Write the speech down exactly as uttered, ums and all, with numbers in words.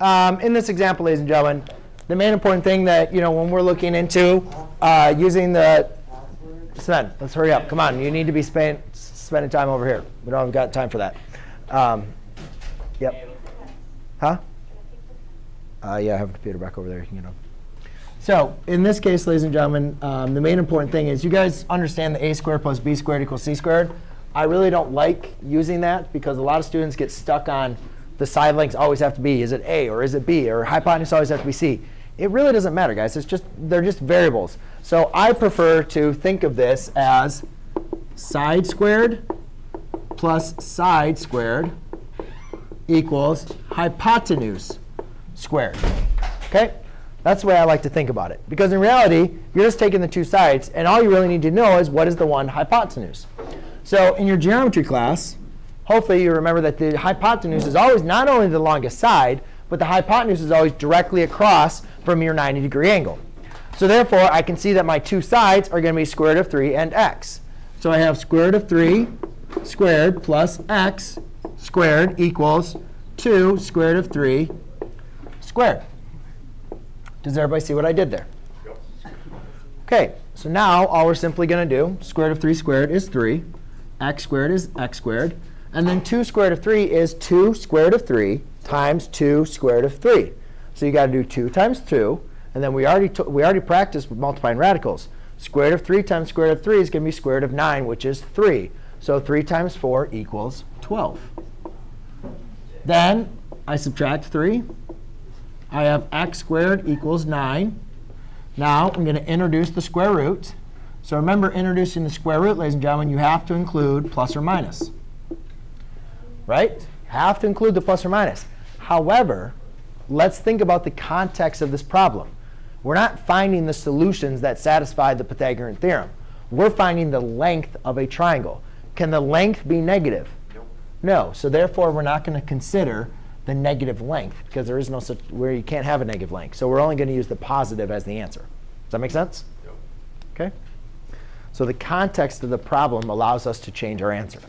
um, in this example, ladies and gentlemen, the main important thing that, you know, when we're looking into uh, using the, Sven, let's hurry up. Come on, you need to be spend, spending time over here. We don't have got time for that. Um, yep. Huh? Uh, yeah, I have a computer back over there. You can get on. So in this case, ladies and gentlemen, um, the main important thing is you guys understand the a squared plus b squared equals c squared. I really don't like using that because a lot of students get stuck on the side lengths always have to be. Is it a or is it b? Or hypotenuse always have to be c. It really doesn't matter, guys. It's just, they're just variables. So I prefer to think of this as side squared plus side squared equals hypotenuse squared. OK? That's the way I like to think about it. Because in reality, you're just taking the two sides. And all you really need to know is what is the one hypotenuse. So in your geometry class, hopefully you remember that the hypotenuse is always not only the longest side, but the hypotenuse is always directly across from your ninety degree angle. So therefore, I can see that my two sides are going to be square root of three and x. So I have square root of three squared plus x squared equals two square root of three squared. Does everybody see what I did there? OK, so now all we're simply going to do, square root of three squared is three. X squared is x squared. And then two square root of three is two square root of three times two square root of three. So you got to do two times two. And then we already, we already practiced multiplying radicals. Square root of three times square root of three is going to be square root of nine, which is three. So three times four equals twelve. Then I subtract three. I have x squared equals nine. Now I'm going to introduce the square root. So remember, introducing the square root, ladies and gentlemen, you have to include plus or minus. Right? Have to include the plus or minus. However, let's think about the context of this problem. We're not finding the solutions that satisfy the Pythagorean theorem. We're finding the length of a triangle. Can the length be negative? No. No. So therefore, we're not going to consider the negative length, because there is no such where you can't have a negative length. So we're only going to use the positive as the answer. Does that make sense? No. OK? So the context of the problem allows us to change our answer.